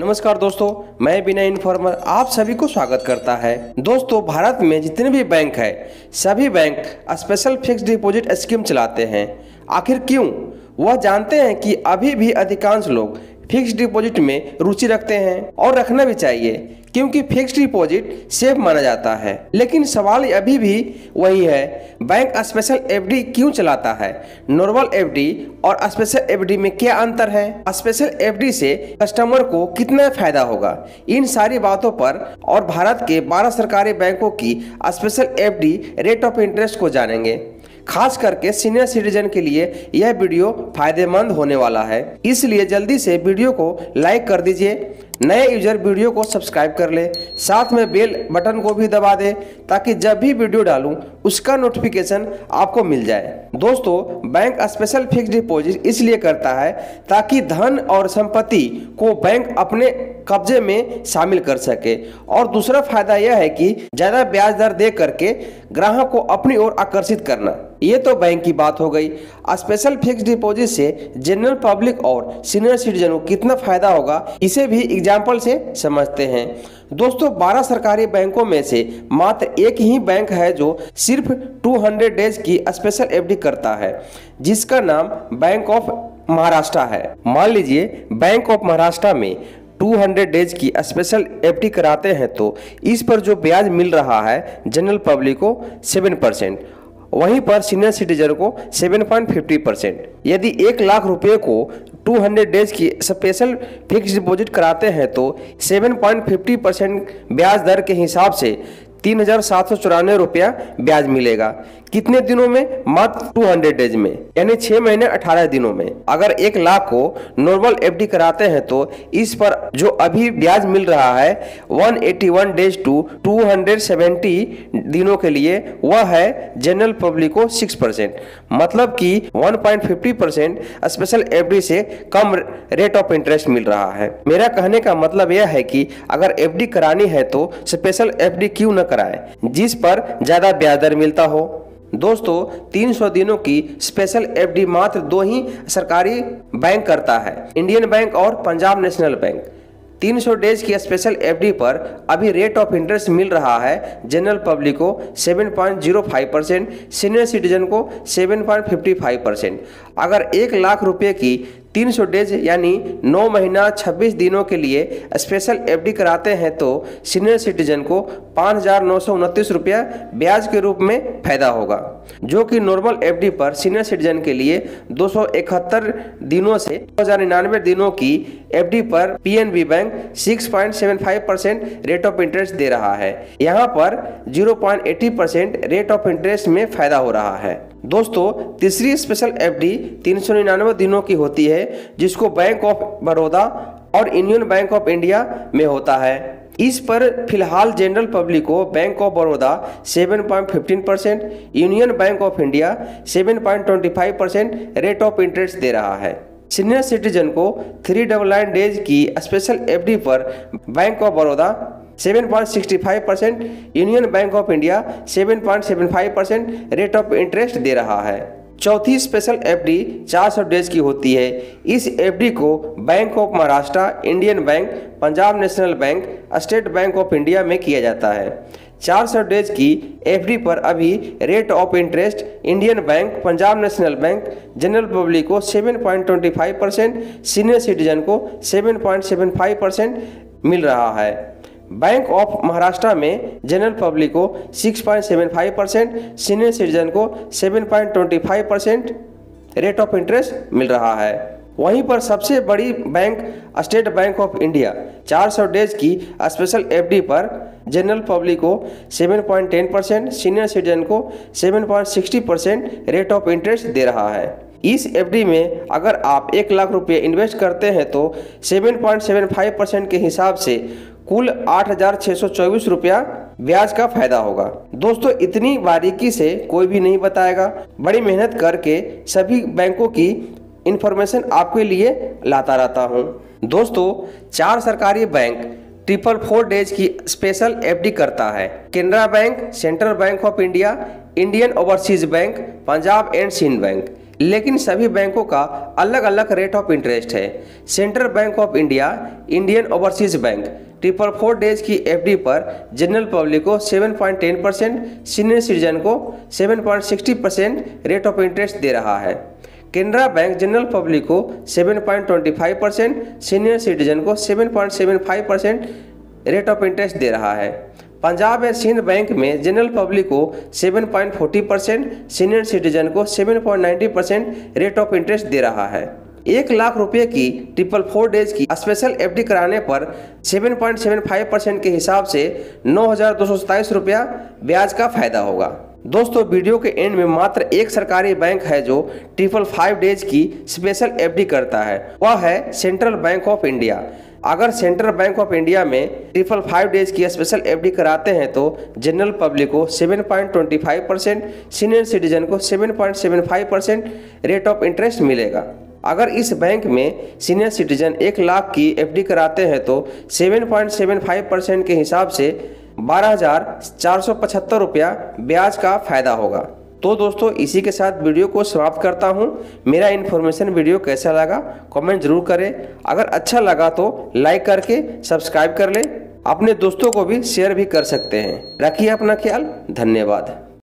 नमस्कार दोस्तों, मैं विनय इन्फॉर्मर आप सभी को स्वागत करता है। दोस्तों, भारत में जितने भी बैंक हैं सभी bank special fixed deposit scheme चलाते हैं। आखिर क्यों? वह जानते हैं कि अभी भी अधिकांश लोग फिक्स्ड डिपॉजिट में रुचि रखते हैं और रखना भी चाहिए, क्योंकि फिक्स्ड डिपॉजिट सेफ माना जाता है। लेकिन सवाल अभी भी वही है, बैंक स्पेशल एफडी क्यों चलाता है? नॉर्मल एफडी और स्पेशल एफडी में क्या अंतर है? स्पेशल एफडी से कस्टमर को कितना फायदा होगा? इन सारी बातों पर और भारत के 12 सरकारी बैंकों की special FD rate of interest को जानेंगे। खास करके सीनियर सिटीजन के लिए यह वीडियो फायदेमंद होने वाला है, इसलिए जल्दी से वीडियो को लाइक कर दीजिए। नए यूजर वीडियो को सब्सक्राइब कर ले, साथ में बेल बटन को भी दबा दे ताकि जब भी वीडियो डालूं उसका नोटिफिकेशन आपको मिल जाए। दोस्तों, बैंक स्पेशल फिक्स्ड डिपॉजिट इसलिए करता है ताकि धन और संपत्ति को बैंक अपने कब्जे में शामिल कर सके, और दूसरा फायदा यह है कि ज्यादा ब्याज दर दे करके ग्राहक को अपनी ओर आकर्षित करना। ये तो बैंक की बात हो गई। स्पेशल फिक्स्ड डिपॉजिट से जनरल पब्लिक और सीनियर सिटीजन को कितना फायदा होगा, इसे भी एग्जाम्पल से समझते हैं। दोस्तों, 12 सरकारी बैंकों में से मात्र एक ही बैंक है जो सिर्फ 200 डेज की स्पेशल एफडी करता है, जिसका नाम बैंक ऑफ महाराष्ट्र है। मान लीजिए बैंक ऑफ महाराष्ट्र में 200 डेज की स्पेशल एफडी कराते हैं तो इस पर जो ब्याज मिल रहा है जनरल पब्लिक को 7%, वहीं पर सीनियर सिटीजन को 7.50%। यदि 1 लाख रुपए को 200 डेज की स्पेशल फिक्स डिपॉजिट कराते हैं तो 7.50% ब्याज दर के हिसाब से 3,794 रुपया ब्याज मिलेगा। कितने दिनों में? मात्र 200 डेज में, यानी 6 महीने 18 दिनों में। अगर 1 लाख को नॉर्मल एफडी कराते हैं तो इस पर जो अभी ब्याज मिल रहा है 181 डेज टू 270 दिनों के लिए, वह है जनरल पब्लिक को 6%, मतलब कि 1.50% स्पेशल एफडी से कम रेट ऑफ इंटरेस्ट मिल रहा है। मेरा कहने का मतलब यह है कि अगर एफडी करानी है तो स्पेशल एफडी क्यों न कराएं, जिस पर ज्यादा ब्याज दर मिलता हो। दोस्तों, 300 दिनों की स्पेशल एफडी मात्र 2 ही सरकारी बैंक करता है, इंडियन बैंक और पंजाब नेशनल बैंक। 300 डेज की स्पेशल एफडी पर अभी रेट ऑफ इंटरेस्ट मिल रहा है जनरल पब्लिक को 7.05%, सीनियर सिटीजन को 7.55%। अगर 1 लाख रुपए की 300 डेज यानी 9 महीना 26 दिनों के लिए स्पेशल एफडी कराते हैं तो सीनियर सिटीजन को 5,929 रुपया ब्याज के रूप में फायदा होगा, जो कि नॉर्मल एफडी पर सीनियर सिटीजन के लिए 271 दिनों से 2,099 दिनों की एफडी पर PNB bank 6.75% rate of interest दे रहा है। यहाँ पर 0.80% रेट ऑफ इंटरेस्ट में फायदा हो रहा है। दोस्तों, तीसरी स्पेशल एफडी 399 दिनों की होती है, जिसको बैंक ऑफ बड़ौदा और यूनियन बैंक ऑफ इंडिया में होता है। इस पर फिलहाल जनरल पब्लिक को bank of Baroda 7.15%, union bank of India 7.25% rate of interest दे रहा है। सीनियर सिटीजन को 399 डेज की स्पेशल एफडी पर bank of Baroda 7.65%, union bank of India 7.75% rate of interest दे रहा है। चौथी स्पेशल एफडी 400 डेज की होती है। इस एफडी को bank of Maharashtra, Indian bank, Punjab national bank, state bank of India में किया जाता है। 400 डेज की एफडी पर अभी rate of interest Indian bank, Punjab national bank, general public को 7.25%, सीनियर सिटीजन को 7.75% मिल रहा है। बैंक ऑफ महाराष्ट्र में जनरल पब्लिक को 6.75%, सीनियर सिटीजन को 7.25% रेट ऑफ इंटरेस्ट मिल रहा है। वहीं पर सबसे बड़ी bank state bank of India 400 days की स्पेशल एफडी पर जनरल पब्लिक को 7.10%, सीनियर सिटीजन को 7.60% रेट ऑफ इंटरेस्ट दे रहा है। इस एफडी में अगर आप 1 लाख रुपये इन्वेस्ट करते हैं तो 7.75% के हिसाब से कुल 8,624 रुपया ब्याज का फायदा होगा। दोस्तों, इतनी बारीकी से कोई भी नहीं बताएगा, बड़ी मेहनत करके सभी बैंकों की इंफॉर्मेशन आपके लिए लाता रहता हूं। दोस्तों, 4 सरकारी बैंक 444 डेज की स्पेशल एफडी करता है। Canara bank, central bank of India, Indian overseas bank, Punjab and Sindh bank. लेकिन सभी बैंकों का अलग अलग रेट ऑफ इंटरेस्ट है। Central bank of India, Indian overseas bank 444 days की एफडी पर जनरल पब्लिक को 7.10%, सीनियर सिटीजन को 7.60% रेट ऑफ इंटरेस्ट दे रहा है। केनरा बैंक जनरल पब्लिक को 7.25%, सीनियर सिटीजन को 7.75% रेट ऑफ इंटरेस्ट दे रहा है। पंजाब एंड सिंध बैंक में जनरल पब्लिक को 7.40%, सीनियर सिटीजन को 7.90% रेट ऑफ इंटरेस्ट दे रहा है। 1 लाख रुपये की 444 डेज की स्पेशल एफडी कराने पर 7.75% के हिसाब से 9,227 रुपया ब्याज का फायदा होगा। दोस्तों, वीडियो के एंड में मात्र एक सरकारी बैंक है जो 555 डेज की स्पेशल एफडी करता है, वह है सेंट्रल बैंक ऑफ इंडिया। अगर सेंट्रल बैंक ऑफ इंडिया में 555 डेज की स्पेशल एफडी कराते हैं तो जनरल पब्लिक को 7.25%, सीनियर सिटीजन को 7.75% रेट ऑफ इंटरेस्ट मिलेगा। अगर इस बैंक में सीनियर सिटीजन 1 लाख की एफडी कराते हैं तो 7.75% के हिसाब से 12,475 रुपया ब्याज का फायदा होगा। तो दोस्तों, इसी के साथ वीडियो को समाप्त करता हूं। मेरा इन्फॉर्मेशन वीडियो कैसा लगा कमेंट जरूर करें। अगर अच्छा लगा तो लाइक करके सब्सक्राइब कर लें। अपने दोस्तों को भी शेयर भी कर सकते हैं। रखिए अपना ख्याल। धन्यवाद।